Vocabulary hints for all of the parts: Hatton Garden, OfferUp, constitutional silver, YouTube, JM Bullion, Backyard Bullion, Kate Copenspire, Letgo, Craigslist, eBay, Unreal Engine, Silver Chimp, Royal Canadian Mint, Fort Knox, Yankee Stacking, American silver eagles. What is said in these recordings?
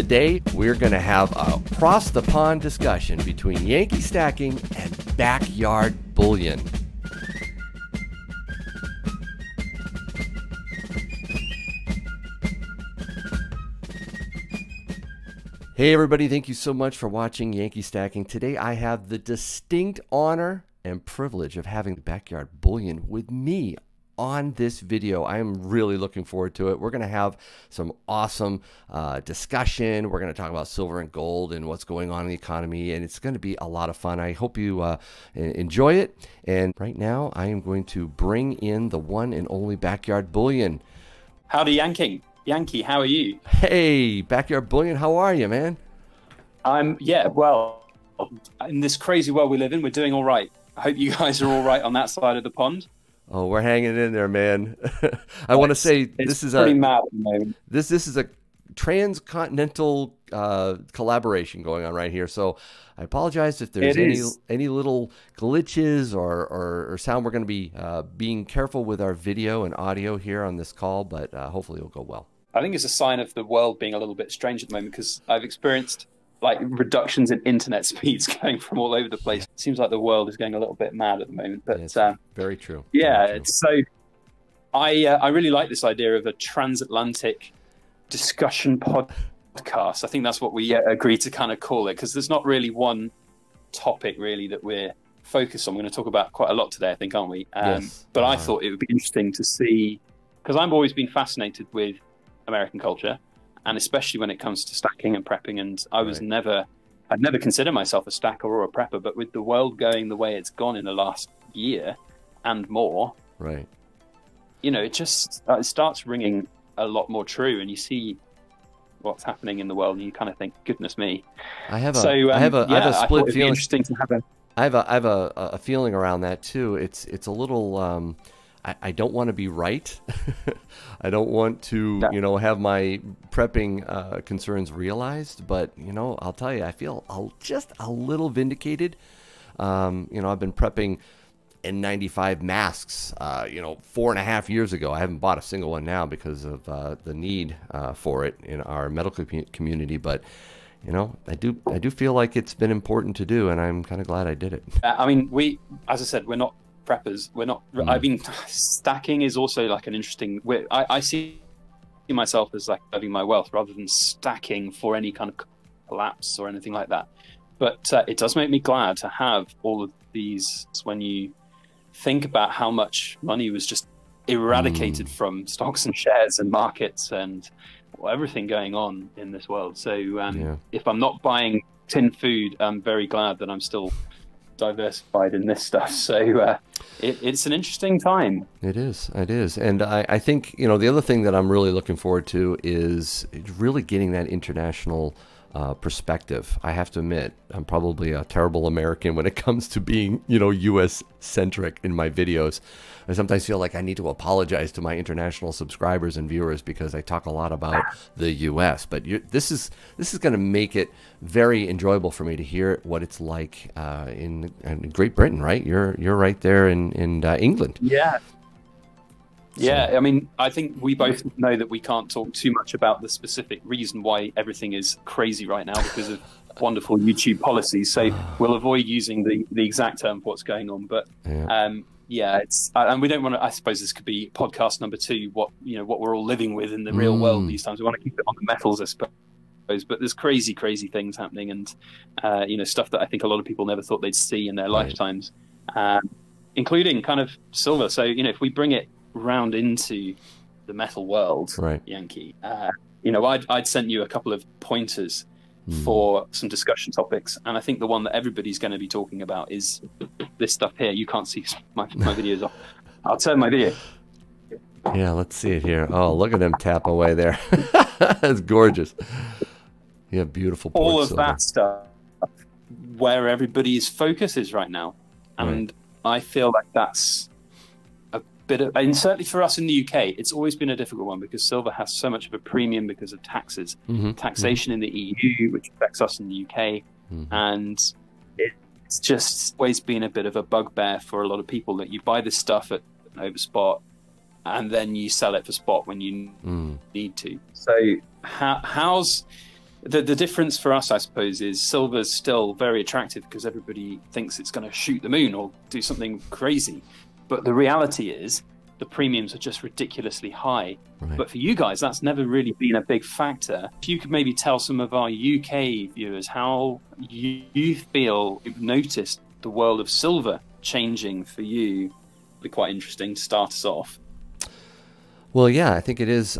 Today, we're going to have a across-the-pond discussion between Yankee Stacking and Backyard Bullion. Hey everybody, thank you so much for watching Yankee Stacking. Today I have the distinct honor and privilege of having Backyard Bullion with me on this video. I am really looking forward to it. We're going to have some awesome discussion. We're going to talk about silver and gold and what's going on in the economy, and it's going to be a lot of fun. I hope you enjoy it. And right now I am going to bring in the one and only Backyard Bullion. Howdy, Yankee, how are you? Hey, Backyard Bullion, how are you, man? Yeah, well, in this crazy world we live in, we're doing all right. I hope you guys are all right on that side of the pond. Oh, we're hanging in there, man. I want to say this is pretty mad at the moment. This is a transcontinental collaboration going on right here. So I apologize if there's any little glitches or sound. We're going to be being careful with our video and audio here on this call, but hopefully it'll go well. I think it's a sign of the world being a little bit strange at the moment, because I've experienced like reductions in internet speeds going from all over the place. It seems like the world is going a little bit mad at the moment, but yes, very true. Yeah, very true. So I really like this idea of a transatlantic discussion podcast. I think that's what we agreed to kind of call it, because there's not really one topic really that we're focused on. We're going to talk about quite a lot today, I think, aren't we? Yes. But I thought it would be interesting to see, because I've always been fascinated with American culture, and especially when it comes to stacking and prepping. And I was I'd never considered myself a stacker or a prepper, but with the world going the way it's gone in the last year and more, right, you know, it just it starts ringing a lot more true. And you see what's happening in the world, and you kind of think, goodness me. I have a split feeling. Interesting to have I have a feeling around that too. It's a little. I don't want to be right. I don't want to, you know, have my prepping concerns realized. But, you know, I'll tell you, I feel just a little vindicated. You know, I've been prepping N95 masks, you know, 4.5 years ago. I haven't bought a single one now because of the need for it in our medical community. But, you know, I do feel like it's been important to do, and I'm kind of glad I did it. I mean, as I said, we're not preppers. We're not. I mean, stacking is also like an interesting. I see myself as like having my wealth rather than stacking for any kind of collapse or anything like that. But it does make me glad to have all of these when you think about how much money was just eradicated from stocks and shares and markets and everything going on in this world. So if I'm not buying tin food, I'm very glad that I'm still diversified in this stuff. So it's an interesting time. It is. And I think, you know, the other thing that I'm really looking forward to is really getting that international perspective. I have to admit, I'm probably a terrible American when it comes to being, you know, US centric in my videos. I sometimes feel like I need to apologize to my international subscribers and viewers because I talk a lot about the US, but this is going to make it very enjoyable for me to hear what it's like in Great Britain, right? You're right there in England. Yeah. Yeah, I mean, I think we both know that we can't talk too much about the specific reason why everything is crazy right now because of wonderful YouTube policies. So we'll avoid using the exact term of what's going on. But yeah, it's and we don't want to. I suppose this could be podcast number 2. What you know, what we're all living with in the real world these times. We want to keep it on the metals, I suppose. But there's crazy things happening, and you know, stuff that I think a lot of people never thought they'd see in their lifetimes, including kind of silver. So you know, if we bring it round into the metal world, Yankee, you know, I'd sent you a couple of pointers for some discussion topics, and I think the one that everybody's going to be talking about is this stuff here. You can't see my videos off. I'll turn my video. Yeah, let's see it here. Oh, look at them tap away there. That's gorgeous. Yeah, beautiful. All of silver. That stuff, where everybody's focus is right now, and I feel like that's. And certainly for us in the UK, it's always been a difficult one because silver has so much of a premium because of taxes, taxation in the EU, which affects us in the UK. And it's just always been a bit of a bugbear for a lot of people that you buy this stuff at an overspot and then you sell it for spot when you need to. So how's The difference for us, I suppose, is silver's still very attractive because everybody thinks it's going to shoot the moon or do something crazy. But the reality is the premiums are just ridiculously high. Right. But for you guys, that's never really been a big factor. If you could maybe tell some of our UK viewers how you feel you've noticed the world of silver changing for you, it'd be quite interesting to start us off. Well, yeah, I think it is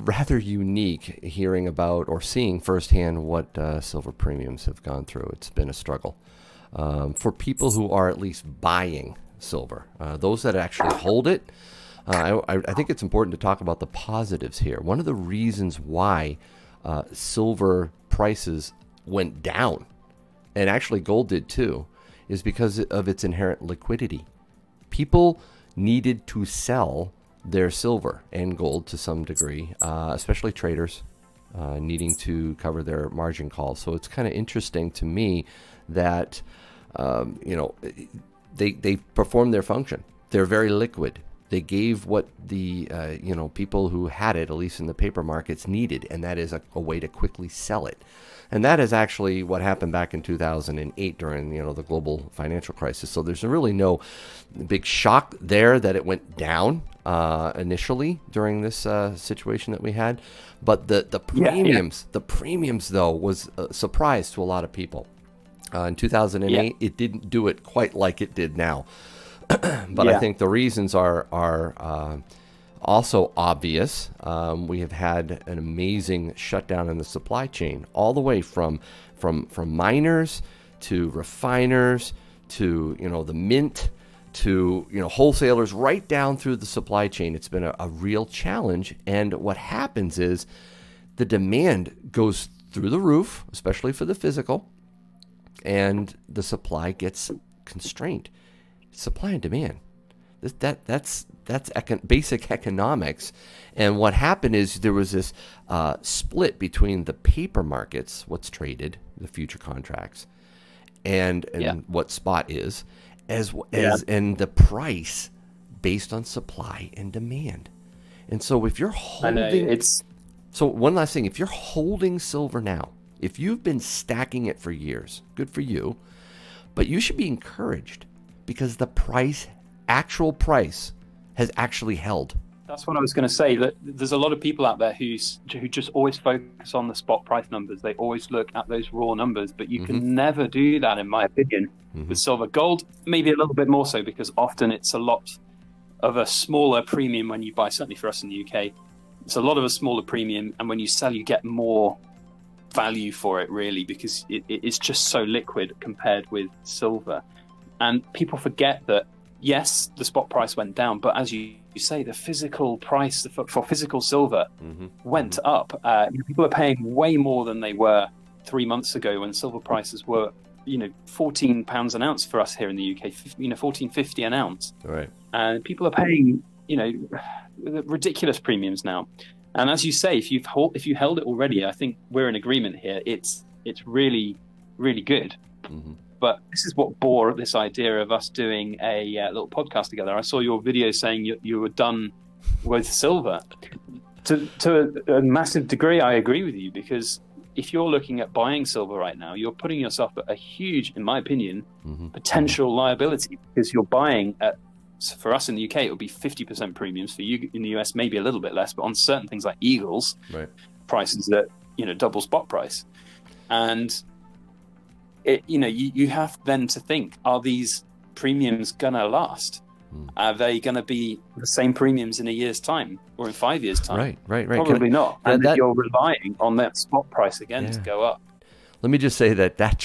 rather unique hearing about or seeing firsthand what silver premiums have gone through. It's been a struggle for people who are at least buying silver. Those that actually hold it, I think it's important to talk about the positives here. One of the reasons why silver prices went down, and actually gold did too, is because of its inherent liquidity. People needed to sell their silver and gold to some degree, especially traders needing to cover their margin calls. So it's kind of interesting to me that, you know, they performed their function. They're very liquid. They gave what the, you know, people who had it, at least in the paper markets, needed, and that is a way to quickly sell it. And that is actually what happened back in 2008 during, you know, the global financial crisis. So there's really no big shock there that it went down initially during this situation that we had. But the premiums, the premiums, though, was a surprise to a lot of people. In 2008, it didn't do it quite like it did now. But I think the reasons are also obvious. We have had an amazing shutdown in the supply chain, all the way from miners to refiners to, you know, the mint to, you know, wholesalers, right down through the supply chain. It's been a real challenge. And what happens is the demand goes through the roof, especially for the physical, and the supply gets constrained. Supply and demand. That's basic economics. And what happened is there was this split between the paper markets, what's traded, the future contracts, and what spot is, and the price based on supply and demand. And so if you're holding, so one last thing, if you're holding silver now, if you've been stacking it for years, good for you, but you should be encouraged, because the price, actual price, has actually held. That's what I was going to say, that there's a lot of people out there who just always focus on the spot price numbers. They always look at those raw numbers, but you can never do that, in my opinion, with silver. Gold, maybe a little bit more so, because often it's a lot of a smaller premium when you buy, certainly for us in the UK. It's a lot of a smaller premium, and when you sell, you get more value for it, really, because it's just so liquid compared with silver. And people forget that, yes, the spot price went down, but as you say, the physical price for physical silver went up. People are paying way more than they were 3 months ago, when silver prices were, you know, £14 an ounce for us here in the UK, you know, $14.50 an ounce. Right. And people are paying, you know, ridiculous premiums now. And as you say, if you held it already, I think we're in agreement here. It's really, really good. But this is what bore this idea of us doing a little podcast together. I saw your video saying you were done with silver. To a massive degree, I agree with you, because if you're looking at buying silver right now, you're putting yourself at a huge, in my opinion, potential liability, because you're buying at, for us in the UK, it would be 50% premiums. For you in the US, maybe a little bit less, but on certain things like Eagles, prices that, you know, double spot price. And you know, you have then to think, are these premiums going to last? Are they going to be the same premiums in a year's time or in 5 years' time? Right. Probably not. And that, you're relying on that spot price again to go up. Let me just say that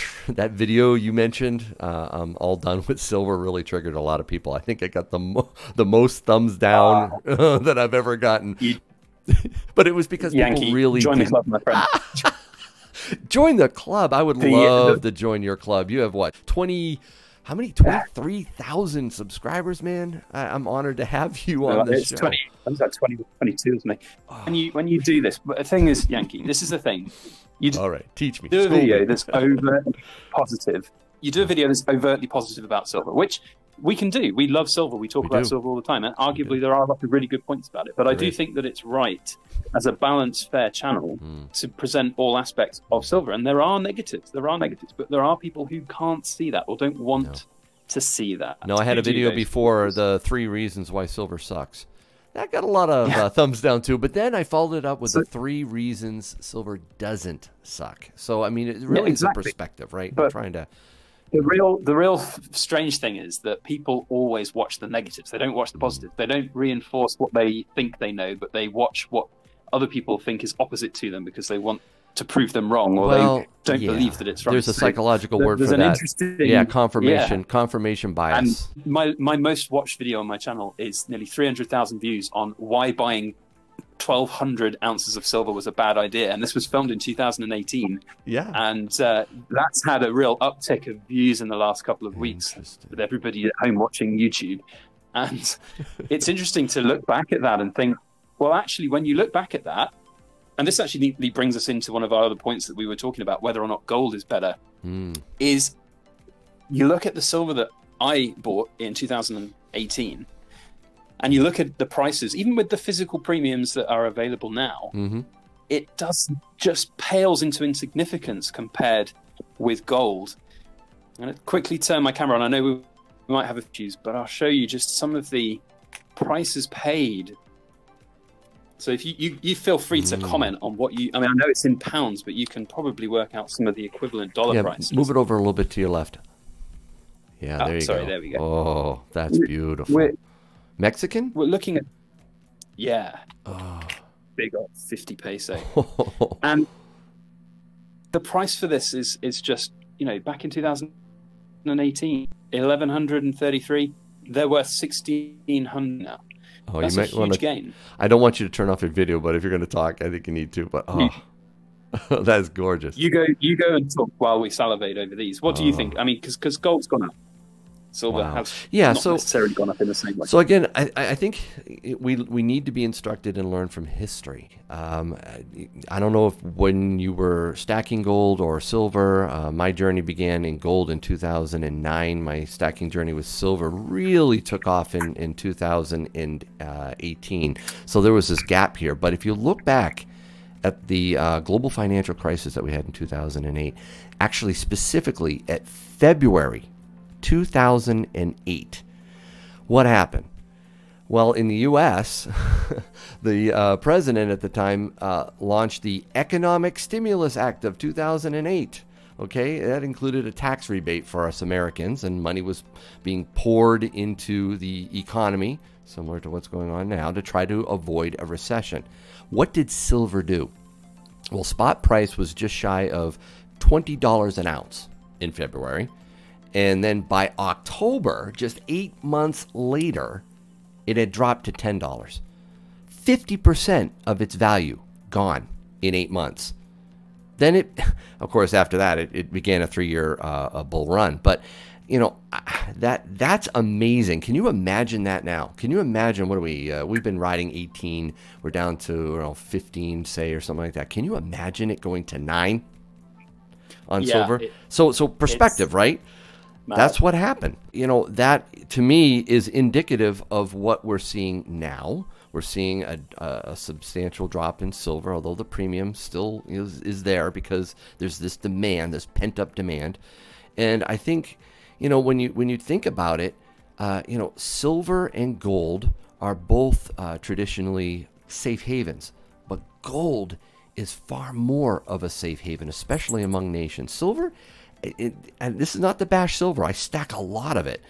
video you mentioned, I'm all done with silver, really triggered a lot of people. I think I got the most thumbs down that I've ever gotten. But it was because people really join the club, my friend. Join the club. I would love to join your club. You have what, 23,000 subscribers, man. I'm honored to have you on this show. 20, I was like 20, 22, isn't it? When you do this, but the thing is, Yankee, this is the thing. All right, teach me. Do a video that's overtly positive. You do a video that's overtly positive about silver, which we can do. We love silver. We talk about silver all the time. And arguably, there are lots of really good points about it. But I do think that it's right, as a balanced, fair channel, to present all aspects of silver. And there are negatives. There are negatives. But there are people who can't see that or don't want to see that. No, I had a video before, the 3 reasons why silver sucks. That got a lot of thumbs down, too. But then I followed it up with the 3 reasons silver doesn't suck. So, I mean, it really is a perspective, right? But trying to... The real strange thing is that people always watch the negatives. They don't watch the positives. They don't reinforce what they think they know, but they watch what other people think is opposite to them because they want to prove them wrong, or they don't believe that it's right. There's a psychological word for that. Interesting, confirmation bias. And my most watched video on my channel is nearly 300,000 views on why buying 1,200 ounces of silver was a bad idea, and this was filmed in 2018. Yeah, and that's had a real uptick of views in the last couple of weeks with everybody at home watching YouTube. And it's interesting to look back at that and think, well, actually, when you look back at that, and this actually neatly brings us into one of our other points that we were talking about, whether or not gold is better, is you look at the silver that I bought in 2018. And you look at the prices, even with the physical premiums that are available now, it just pales into insignificance compared with gold. I'm going to quickly turn my camera on. I know we might have issues, but I'll show you just some of the prices paid. So if you feel free to comment on what you, I mean, I know it's in pounds, but you can probably work out some of the equivalent dollar prices. Move it over a little bit to your left. Yeah, there we go. Oh, that's beautiful. Mexican? We're looking at, big old 50 peso. And the price for this is just, you know, back in 2018, 1,133, they're worth 1,600 now. Oh, that's a huge gain. I don't want you to turn off your video, but if you're going to talk, I think you need to. But that's gorgeous. You go and talk while we salivate over these. What do you think? I mean, because gold's gone up. Silver has not necessarily gone up in the same way. So again, I think we need to be instructed and learn from history. I don't know if when you were stacking gold or silver, my journey began in gold in 2009. My stacking journey with silver really took off in 2018. So there was this gap here. But if you look back at the global financial crisis that we had in 2008, actually specifically at February 2008. What happened? Well, in the U.S., the president at the time launched the Economic Stimulus Act of 2008. Okay, that included a tax rebate for us Americans, and money was being poured into the economy, similar to what's going on now, to try to avoid a recession. What did silver do? Well, spot price was just shy of $20 an ounce in February. And then by October, just 8 months later, it had dropped to $10. 50% of its value gone in 8 months. Then it, of course, after that, it began a 3-year bull run. But, you know, that's amazing. Can you imagine that now? Can you imagine, what are we, we've been riding 18. We're down to 15, say, or something like that. Can you imagine it going to 9 on silver? So perspective, right? Mad. That's what happened. You know, that to me is indicative of what we're seeing now. We're seeing a substantial drop in silver, although the premium still is there because there's this demand, this pent-up demand. And I think, you know, when you think about it, you know, silver and gold are both traditionally safe havens, but gold is far more of a safe haven, especially among nations. Silver... and this is not to bash silver. I stack a lot of it,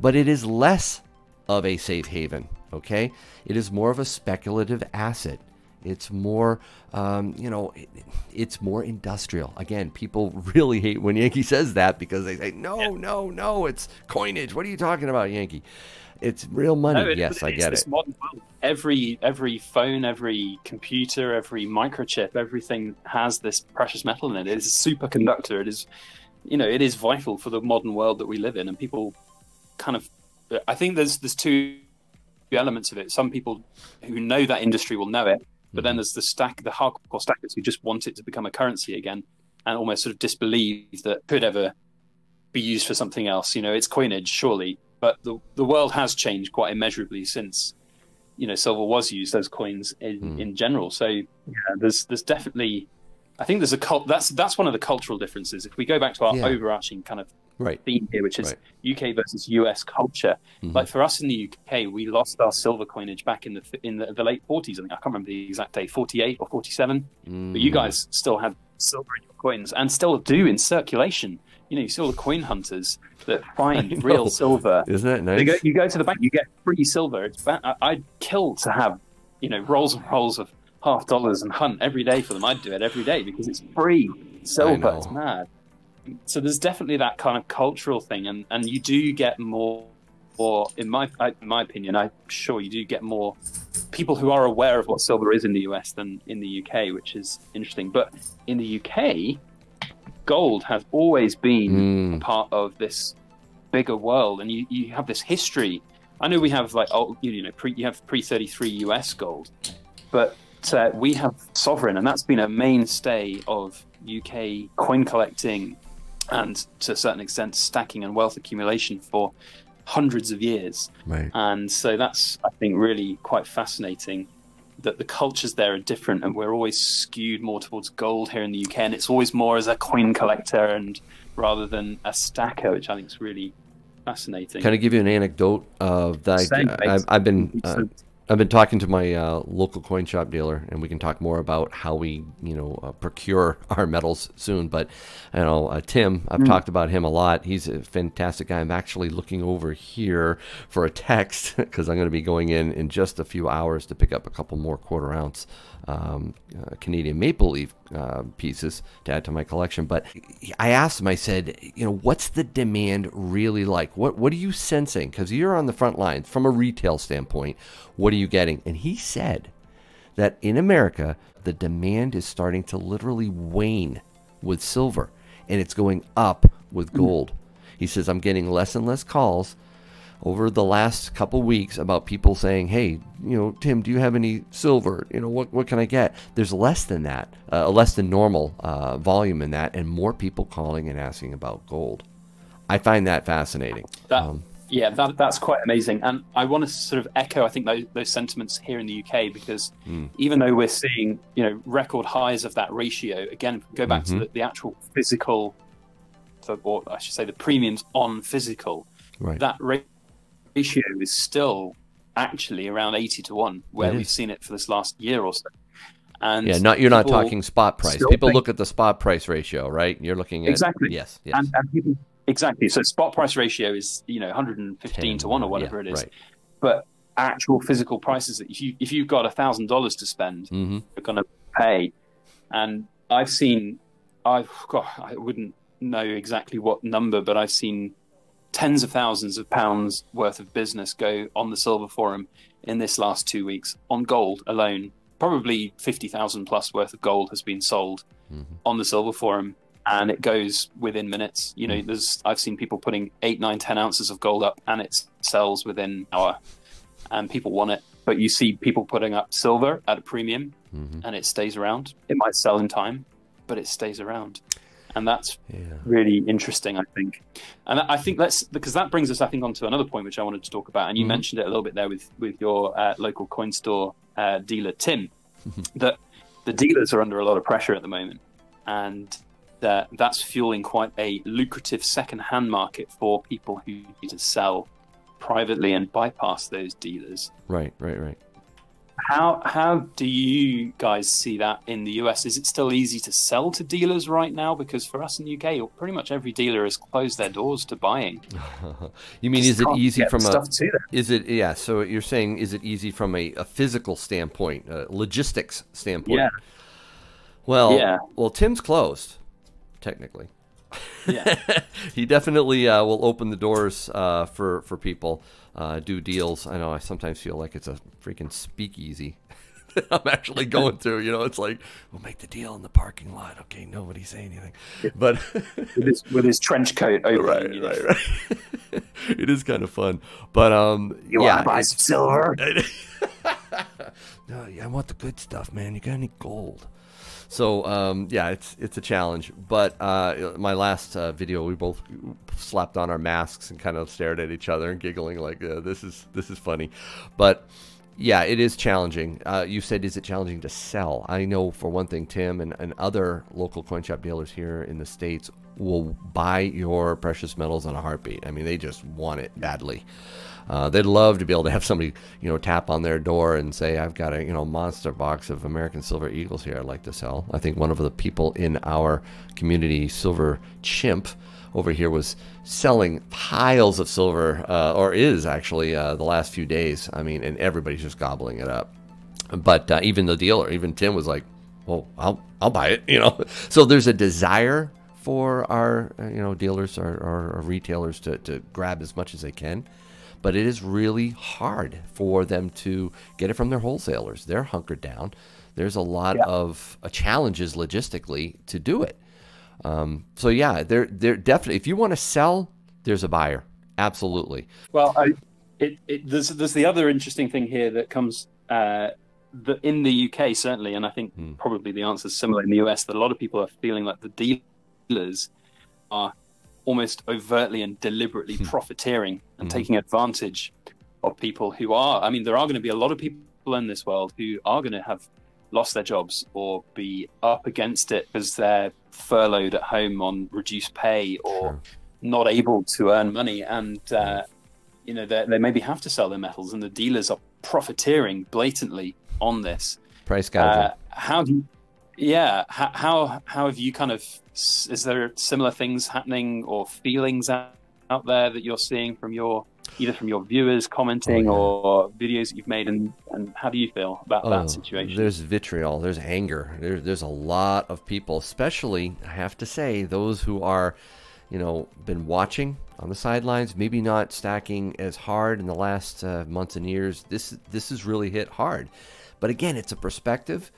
but it is less of a safe haven. Okay, it is more of a speculative asset. It's more, you know, it's more industrial. Again, people really hate when Yankee says that because they say, no, it's coinage. What are you talking about, Yankee? It's real money. No, yes, I get it. Modern world. Every phone, every computer, every microchip, everything has this precious metal in it. It is a superconductor. It is, you know, it is vital for the modern world that we live in. And people kind of, I think there's two elements of it. Some people who know that industry will know it, but then there's the hardcore stackers who just want it to become a currency again and almost sort of disbelieve that it could ever be used for something else. You know, it's coinage, surely. But the world has changed quite immeasurably since, you know, silver was used as coins in general. So yeah, there's definitely, I think there's a that's one of the cultural differences. If we go back to our overarching kind of theme here, which is UK versus US culture, like for us in the UK, we lost our silver coinage back in the late '40s. I think I can't remember the exact day, 48 or 47. But you guys still had silver in your coins and still do in circulation. You know, you see all the coin hunters that find real silver. Isn't it nice? They go, you go to the bank, you get free silver. It's I'd kill to have, you know, rolls and rolls of $half and hunt every day for them. I'd do it every day because it's free silver. It's mad. So there's definitely that kind of cultural thing, and you do get more, or in my opinion, I'm sure you do get more people who are aware of what silver is in the US than in the UK, which is interesting. But in the UK, gold has always been a part of this bigger world, and you have this history. I know we have like old, you know, you have pre-33 US gold, but we have sovereign, and that's been a mainstay of UK coin collecting and to a certain extent stacking and wealth accumulation for hundreds of years. Right. And so that's, I think, really quite fascinating, that the cultures there are different, and we're always skewed more towards gold here in the UK, and it's always more as a coin collector and rather than a stacker, which I think is really fascinating. Can I give you an anecdote of that? I've been talking to my local coin shop dealer, and we can talk more about how we, you know, procure our metals soon. But, you know, Tim, I've talked about him a lot. He's a fantastic guy. I'm actually looking over here for a text because I'm going to be going in just a few hours to pick up a couple more quarter-ounce Canadian maple leaf pieces to add to my collection. But I asked him, I said, you know, what's the demand really like? What are you sensing? Because you're on the front lines from a retail standpoint. What are you getting? And he said that in America, the demand is starting to literally wane with silver, and it's going up with gold. He says, I'm getting less and less calls over the last couple weeks about people saying, hey, you know, Tim, do you have any silver? You know, what can I get? There's less than that, less than normal volume in that, and more people calling and asking about gold. I find that fascinating. Yeah, that's quite amazing. And I want to sort of echo, I think, those sentiments here in the UK, because even though we're seeing, you know, record highs of that ratio, again, go back to the actual physical, or I should say the premiums on physical, that ratio is still actually around 80 to 1, where we've seen it for this last year or so. And yeah, you're not talking spot price. People look at the spot price ratio, right? You're looking at yes, and people, so spot price ratio is, you know, 115 to 1 or whatever it is. Right. But actual physical prices, that if you've got $1,000 to spend, you're going to pay. And I've seen, I wouldn't know exactly what number, but I've seen tens of thousands of pounds worth of business go on the Silver Forum in this last 2 weeks on gold alone. Probably 50,000 plus worth of gold has been sold on the Silver Forum, and it goes within minutes. You know, I've seen people putting 8, 9, 10 ounces of gold up, and it sells within an hour, and people want it. But you see people putting up silver at a premium, and it stays around. It might sell in time, but it stays around. And that's really interesting, I think. And I think because that brings us, I think, onto another point which I wanted to talk about. And you mentioned it a little bit there with your local coin store dealer, Tim, that the dealers are under a lot of pressure at the moment. And that's fueling quite a lucrative second-hand market for people who need to sell privately and bypass those dealers. Right. How do you guys see that in the US? Is it still easy to sell to dealers right now? Because for us in the UK, pretty much every dealer has closed their doors to buying. You mean, is it easy from a So you're saying, is it easy from a physical standpoint, a logistics standpoint? Yeah. Well, Tim's closed, technically. Yeah, he definitely will open the doors for people, do deals. I know I sometimes feel like it's a freaking speakeasy that I'm actually going through. You know, it's like, we'll make the deal in the parking lot. Okay, nobody say anything. But with his trench coat open, right. It is kind of fun. But you want to buy some silver? No, I want the good stuff, man. You got any gold? So yeah, it's a challenge. But my last video, we both slapped on our masks and kind of stared at each other and giggling like, this is funny. But yeah, it is challenging. You said, is it challenging to sell? I know for one thing, Tim and other local coin shop dealers here in the States will buy your precious metals on a heartbeat. I mean, they just want it badly. They'd love to be able to have somebody, you know, tap on their door and say, I've got a, you know, monster box of American Silver Eagles here I'd like to sell. I think one of the people in our community, Silver Chimp, over here was selling piles of silver, or is actually the last few days. I mean, and everybody's just gobbling it up. But even the dealer, even Tim was like, well, I'll buy it, you know. So there's a desire for our, you know, dealers, our retailers to grab as much as they can. But it is really hard for them to get it from their wholesalers. They're hunkered down. There's a lot of challenges logistically to do it. So yeah, they're definitely, if you want to sell, there's a buyer. Absolutely. Well, there's the other interesting thing here that comes in the UK, certainly, and I think probably the answer is similar in the US, that a lot of people are feeling like the dealers are almost overtly and deliberately profiteering and taking advantage of people who are, I mean, there are going to be a lot of people in this world who are going to have lost their jobs or be up against it because they're furloughed at home on reduced pay or not able to earn money. And, you know, they maybe have to sell their metals, and the dealers are profiteering blatantly on this. Price gouging. How do you, how have you kind of, is there similar things happening or feelings out there that you're seeing from your, either from your viewers commenting or videos that you've made, and how do you feel about that situation? There's vitriol, there's anger, there's a lot of people, especially, I have to say, those who are, you know, been watching on the sidelines, maybe not stacking as hard in the last months and years. This has really hit hard. But again, it's a perspective.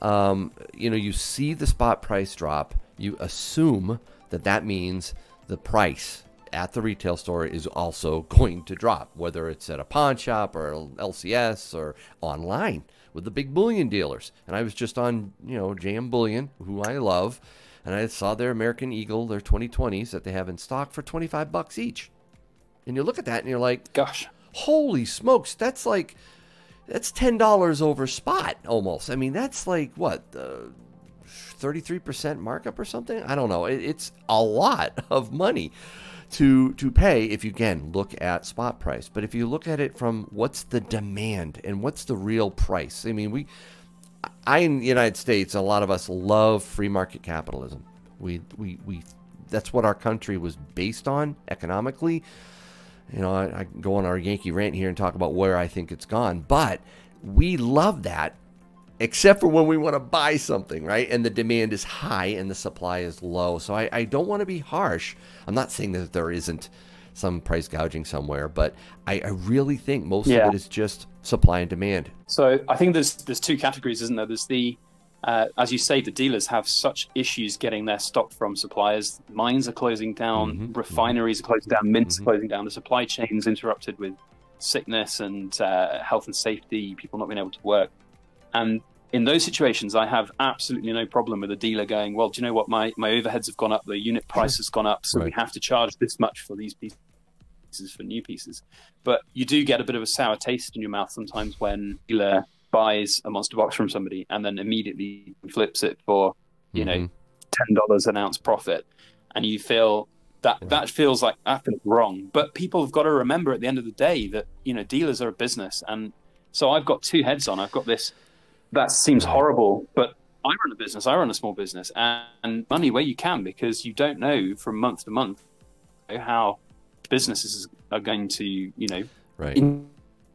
You know, you see the spot price drop, you assume that that means the price at the retail store is also going to drop, whether it's at a pawn shop or LCS or online with the big bullion dealers. And I was just on, you know, JM Bullion, who I love, and I saw their American Eagle, their 2020s that they have in stock for 25 bucks each. And you look at that and you're like, gosh, holy smokes, that's like, that's $10 over spot almost. I mean, that's like, what, 33% markup or something? I don't know. It's a lot of money to pay if you, again, look at spot price. But if you look at it from what's the demand and what's the real price? I mean, I in the United States, a lot of us love free market capitalism. That's what our country was based on economically. You know, I can go on our Yankee rant here and talk about where I think it's gone, but we love that, except for when we want to buy something, right? And the demand is high and the supply is low. So I don't want to be harsh. I'm not saying that there isn't some price gouging somewhere, but I really think most of it is just supply and demand. So I think there's two categories, isn't there? There's the, as you say, the dealers have such issues getting their stock from suppliers. Mines are closing down, refineries are closing down, mints are closing down, the supply chain's interrupted with sickness and health and safety, people not being able to work. And in those situations, I have absolutely no problem with a dealer going, well, do you know what, my overheads have gone up, the unit price has gone up, so we have to charge this much for these pieces, for new pieces. But you do get a bit of a sour taste in your mouth sometimes when a dealer buys a monster box from somebody and then immediately flips it for, you know, $10 an ounce profit, and you feel that that feels like that's wrong. But people have got to remember at the end of the day that, you know, dealers are a business, and so I've got two heads on. I've got this that seems horrible, but I run a business, I run a small business, and money where you can, because you don't know from month to month how businesses are going to, you know,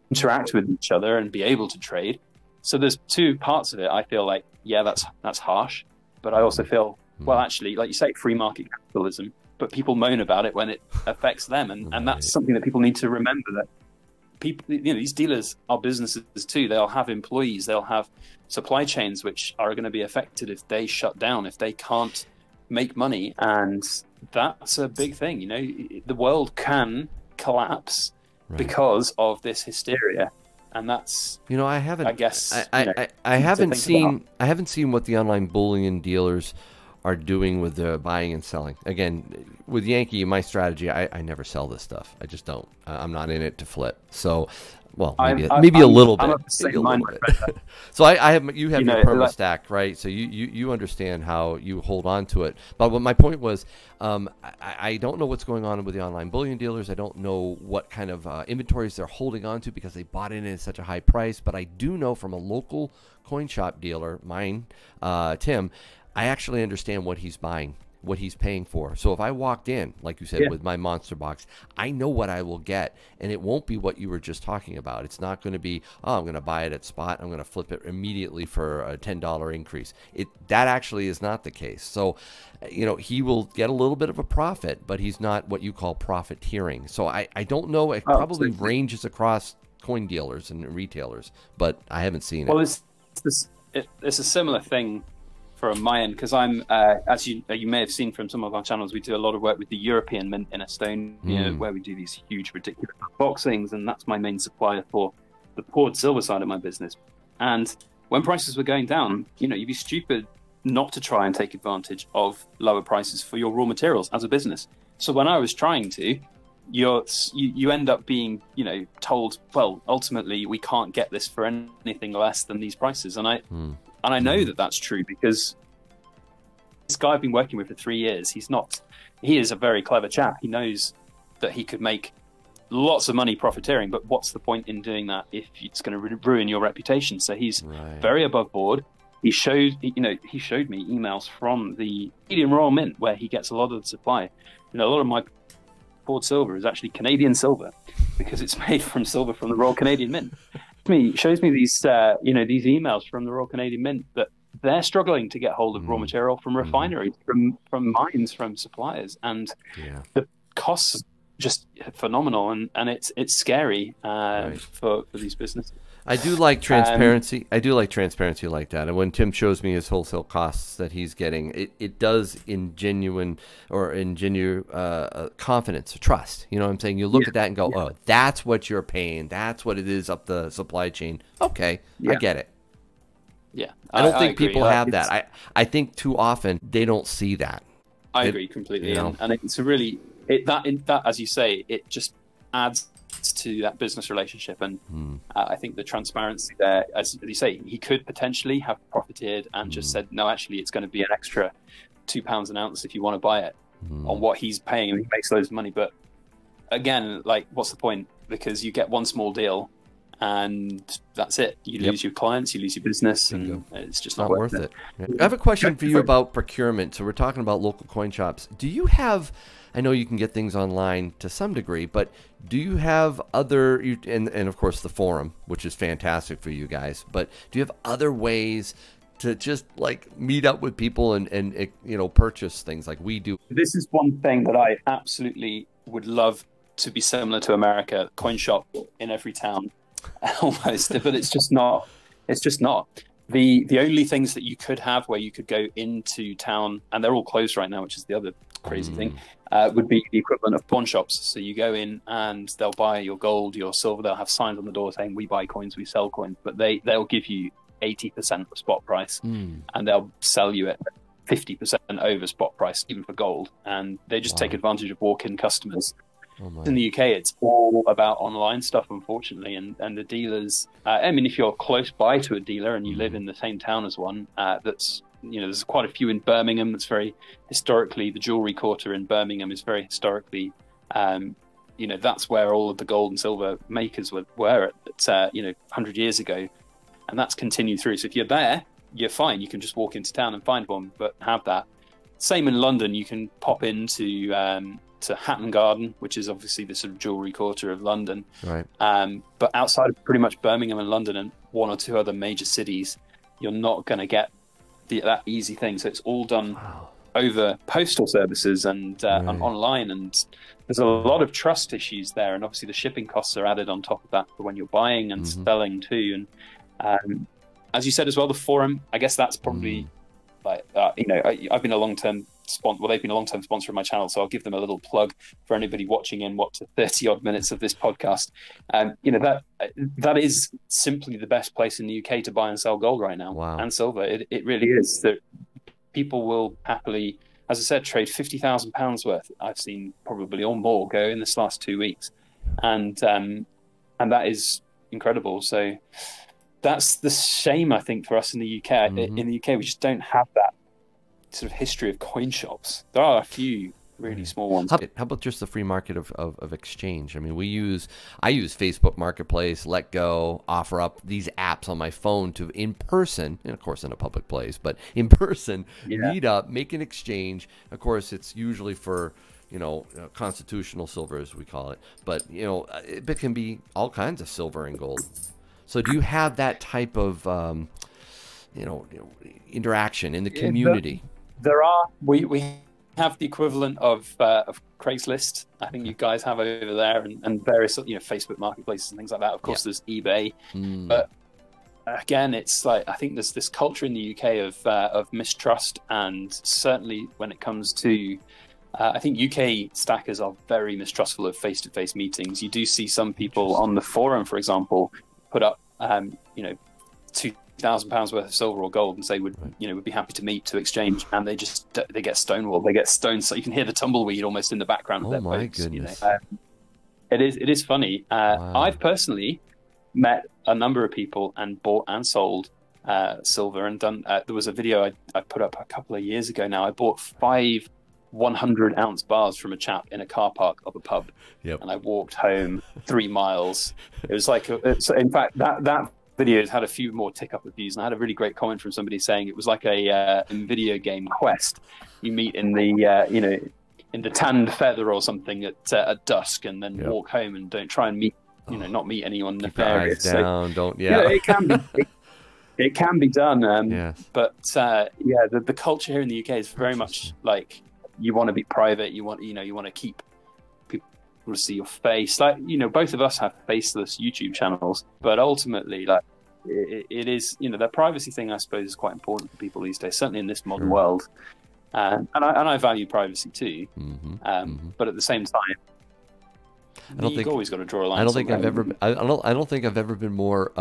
interact with each other and be able to trade. So there's two parts of it. I feel like, yeah, that's harsh, but I also feel, well, actually, like you say, free market capitalism, but people moan about it when it affects them. And that's something that people need to remember, that people, you know, these dealers are businesses too. They'll have employees, they'll have supply chains, which are going to be affected if they shut down, if they can't make money. And that's a big thing. You know, the world can collapse because of this hysteria. And that's, you know, I haven't, I guess, I haven't seen about. I haven't seen what the online bullion dealers are doing with the buying and selling. Again, with Yankee, my strategy, I never sell this stuff. I just don't. I'm not in it to flip. So, well, maybe a little bit. So I have, you have your perma stack, right? So you understand how you hold on to it. But what my point was, I don't know what's going on with the online bullion dealers. I don't know what kind of inventories they're holding on to because they bought in at such a high price. But I do know from a local coin shop dealer, mine, Tim, I actually understand what he's buying, what he's paying for. So if I walked in, like you said, with my monster box, I know what I will get, and it won't be what you were just talking about. It's not going to be, oh, I'm going to buy it at spot, I'm going to flip it immediately for a $10 increase. That actually is not the case. So, you know, he will get a little bit of a profit, but he's not what you call profiteering. So I don't know. It probably ranges across coin dealers and retailers, but I haven't seen it. Well, it's a similar thing from my end, because I'm, as you may have seen from some of our channels, we do a lot of work with the European Mint in Estonia, where we do these huge, ridiculous unboxings, and that's my main supplier for the poured silver side of my business. And when prices were going down, you know, you'd be stupid not to try and take advantage of lower prices for your raw materials as a business. So when I was trying to, you end up being, you know, told, well, ultimately we can't get this for anything less than these prices, and I know that that's true, because this guy I've been working with for 3 years, he is a very clever chap. He knows that he could make lots of money profiteering, but what's the point in doing that if it's going to ruin your reputation? So he's very above board. He showed me emails from the Canadian Royal Mint where he gets a lot of the supply. You know, a lot of my poured silver is actually Canadian silver because it's made from silver from the Royal Canadian Mint. Shows me these these emails from the Royal Canadian Mint that they're struggling to get hold of raw material from refineries, from mines, from suppliers, and the costs just phenomenal, and it's scary for these businesses. I do like transparency. I do like transparency like that. And when Tim shows me his wholesale costs that he's getting, it does ingenu confidence, trust. You know what I'm saying? You look at that and go, oh, that's what you're paying. That's what it is up the supply chain. Okay, I get it. Yeah. I don't think people have that. I think too often they don't see that. I agree completely. You know? And it's a really, that, as you say, it just adds to that business relationship, and I think the transparency there, as you say, he could potentially have profiteered and just said, no, actually it's going to be an extra £2 an ounce if you want to buy it on what he's paying, and he makes loads of money. But again, like, what's the point? Because you get one small deal and that's it. You lose your clients, you lose your business, and it's just not worth it. I have a question for you about procurement. So we're talking about local coin shops. Do you have, I know you can get things online to some degree, but do you have other, and of course the forum, which is fantastic for you guys, but do you have other ways to just like meet up with people and you know, purchase things like we do? This is one thing that I absolutely would love to be similar to America, coin shop in every town. Almost, but it's just not. It's just not. The only things that you could have where you could go into town, and they're all closed right now, which is the other crazy thing, would be the equivalent of pawn shops. So you go in and they'll buy your gold, your silver. They'll have signs on the door saying, we buy coins, we sell coins, but they'll give you 80% of spot price and they'll sell you it 50% over spot price, even for gold. And they just take advantage of walk-in customers. In the UK, it's all about online stuff, unfortunately, and the dealers. I mean, if you're close by to a dealer and you live in the same town as one, that's, you know, there's quite a few in Birmingham. That's very historically, the jewelry quarter in Birmingham is very historically, you know, that's where all of the gold and silver makers were at, you know, 100 years ago, and that's continued through. So if you're there, you're fine. You can just walk into town and find one, but have that. Same in London, you can pop into to Hatton Garden, which is obviously the sort of jewellery quarter of London. Right. But outside of pretty much Birmingham and London and one or two other major cities, you're not going to get that easy thing. So it's all done over postal services and online. And there's a lot of trust issues there. And obviously the shipping costs are added on top of that for when you're buying and selling too. And as you said as well, the forum, I guess that's probably like, you know, I've been a long-term sponsor. Well, they've been a long-time sponsor of my channel, so I'll give them a little plug for anybody watching in what 30-odd minutes of this podcast. You know, that is simply the best place in the UK to buy and sell gold right now. Wow. And silver. It really is. That people will happily, as I said, trade £50,000 worth. I've seen probably or more go in this last 2 weeks, and that is incredible. So that's the shame, I think, for us in the UK. Mm-hmm. In the UK, we just don't have that sort of history of coin shops. There are a few really small ones. How about just the free market of exchange? I mean, I use Facebook Marketplace, Letgo, OfferUp, these apps on my phone to in person, and of course in a public place, but in person, meet up, make an exchange. Of course, it's usually for, you know, constitutional silver, as we call it, but, you know, it can be all kinds of silver and gold. So do you have that type of, interaction in the community? There are, we have the equivalent of Craigslist. I think you guys have over there, and various, you know, Facebook marketplaces and things like that. Of course, there's eBay, but again, it's like, I think there's this culture in the UK of mistrust, and certainly when it comes to, I think UK stackers are very mistrustful of face-to-face meetings. You do see some people on the forum, for example, put up, you know, £2,000 worth of silver or gold and say, would be happy to meet to exchange, and they get stonewalled, they get stoned, so you can hear the tumbleweed almost in the background of their boats. Goodness. You know? It is funny. I've personally met a number of people and bought and sold silver and done. There was a video I put up a couple of years ago now. I bought 5 100-ounce bars from a chap in a car park of a pub, and I walked home 3 miles. It was like in fact that videos had a few more tick up reviews, and I had a really great comment from somebody saying it was like a video game quest. You meet in the in the Tanned Feather or something at dusk, and then walk home and don't try and meet not meet anyone nefarious. Keep your eyes down, don't it can be it can be done. But the culture here in the UK is very much like you want to be private. You want you want to keep people to see your face. Like both of us have faceless YouTube channels, but ultimately like it is the privacy thing, I suppose, is quite important for people these days, certainly in this modern world, and I value privacy too. But at the same time, you've always got to draw a line. I don't think I've ever been more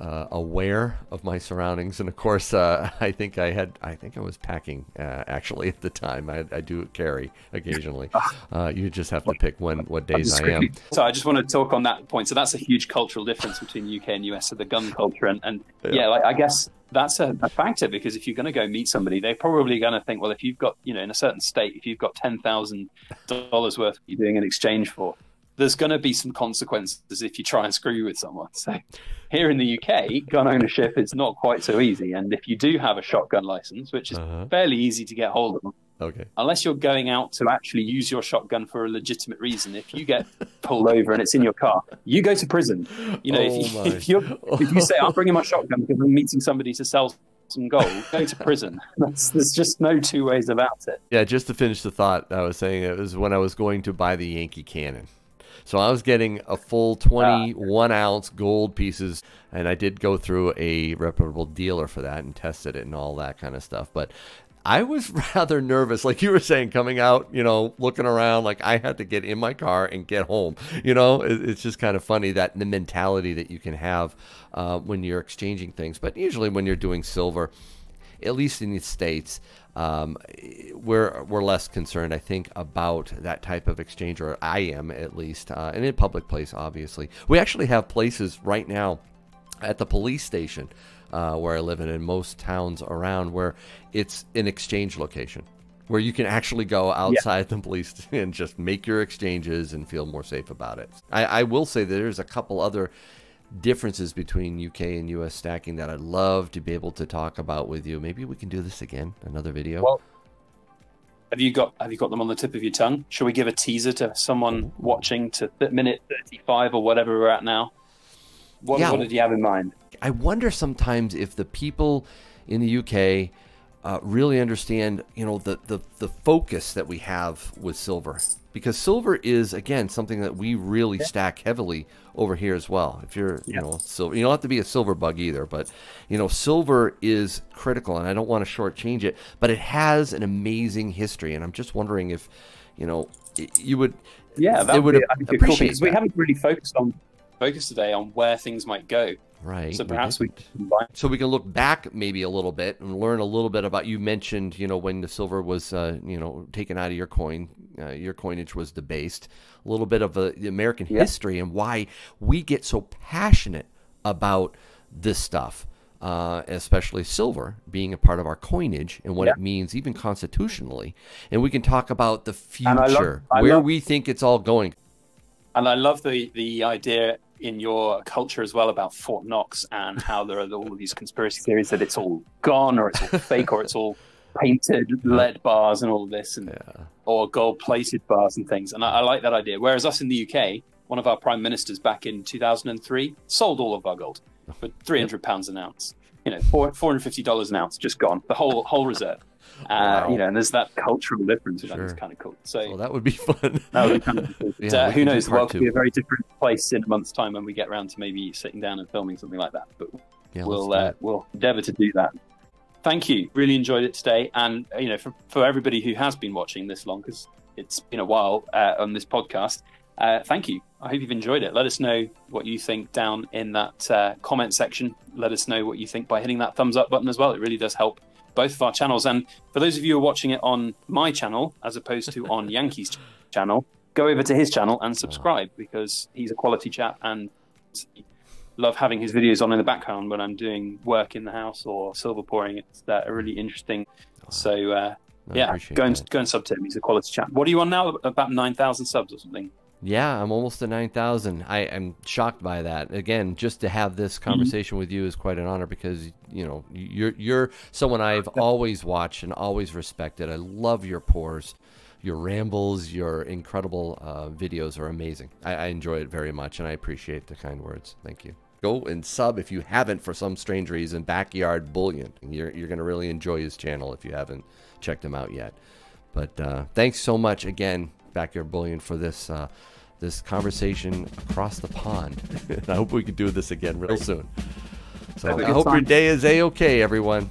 aware of my surroundings, and of course I think I was packing actually at the time. I do carry occasionally. You just have to pick what days I am. So I just want to talk on that point. So that's a huge cultural difference between UK and US, so the gun culture and like I guess that's a factor, because if you're going to go meet somebody, they're probably going to think, well, if you've got in a certain state, if you've got $10,000 worth you're doing an exchange for, there's going to be some consequences if you try and screw with someone. So here in the UK, gun ownership is not quite so easy. And if you do have a shotgun license, which is fairly easy to get hold of, unless you're going out to actually use your shotgun for a legitimate reason, if you get pulled over and it's in your car, you go to prison. If you say, I'm bringing my shotgun because I'm meeting somebody to sell some gold, go to prison. There's just no two ways about it. Yeah, just to finish the thought I was saying, it was when I was going to buy the Yankee cannon. So I was getting a full 21-ounce gold pieces, and I did go through a reputable dealer for that and tested it and all that kind of stuff. But I was rather nervous, like you were saying, coming out, looking around, like I had to get in my car and get home. It's just kind of funny that the mentality that you can have when you're exchanging things. But usually when you're doing silver, at least in the States, we're less concerned, I think, about that type of exchange, or I am at least, and in a public place, obviously. We actually have places right now at the police station where I live in most towns around, where it's an exchange location, where you can actually go outside the police and just make your exchanges and feel more safe about it. I will say that there's a couple other differences between UK and US stacking that I'd love to be able to talk about with you. Maybe we can do this again, another video. Well, have you got them on the tip of your tongue? Should we give a teaser to someone watching to minute 35 or whatever we're at now? What did you have in mind? I wonder sometimes if the people in the UK really understand, you know, the focus that we have with silver, because silver is, again, something that we really stack heavily over here as well. If you're, you know, silver, you don't have to be a silver bug either, but, you know, silver is critical, and I don't want to shortchange it, but it has an amazing history, and I'm just wondering if, you know, you would, that would be, appreciate cool, because we haven't really focused today on where things might go. Right. So perhaps we can look back maybe a little bit and learn a little bit about, you mentioned, you know, when the silver was, you know, taken out of your coinage was debased, a little bit of the American history and why we get so passionate about this stuff, especially silver being a part of our coinage and what it means even constitutionally. And we can talk about the future, where we think it's all going. And I love the idea in your culture as well about Fort Knox and how there are all these conspiracy theories that it's all gone, or it's all fake, or it's all painted lead bars and all of this, and or gold-plated bars and things. And I like that idea. Whereas us in the UK, one of our prime ministers back in 2003 sold all of our gold for £300 an ounce. You know, $450 an ounce, just gone. The whole reserve. You know, and there's that cultural difference, which I think is kind of cool. So that would be fun. That would be kind of cool. But, who knows? The world could be a very different place in a month's time when we get around to maybe sitting down and filming something like that. But we'll endeavour to do that. Thank you. Really enjoyed it today, and you know, for everybody who has been watching this long, because it's been a while on this podcast. Thank you. I hope you've enjoyed it. Let us know what you think down in that comment section. Let us know what you think by hitting that thumbs up button as well. It really does help both of our channels. And for those of you who are watching it on my channel, as opposed to on Yankee's channel, go over to his channel and subscribe, because he's a quality chap, and I love having his videos on in the background when I'm doing work in the house or silver pouring. It's really interesting. So yeah, go and sub to him. He's a quality chap. What are you on now? About 9,000 subs or something? Yeah, I'm almost to 9,000. I'm shocked by that. Again, just to have this conversation with you is quite an honor, because, you know, you're someone I've always watched and always respected. I love your pours, your rambles, your incredible videos are amazing. I enjoy it very much, and I appreciate the kind words. Thank you. Go and sub, if you haven't, for some strange reason, Backyard Bullion. You're going to really enjoy his channel if you haven't checked him out yet. But thanks so much again, Backyard Bullion, for this this conversation across the pond. I hope we can do this again real soon. So I hope your day is A-okay, everyone.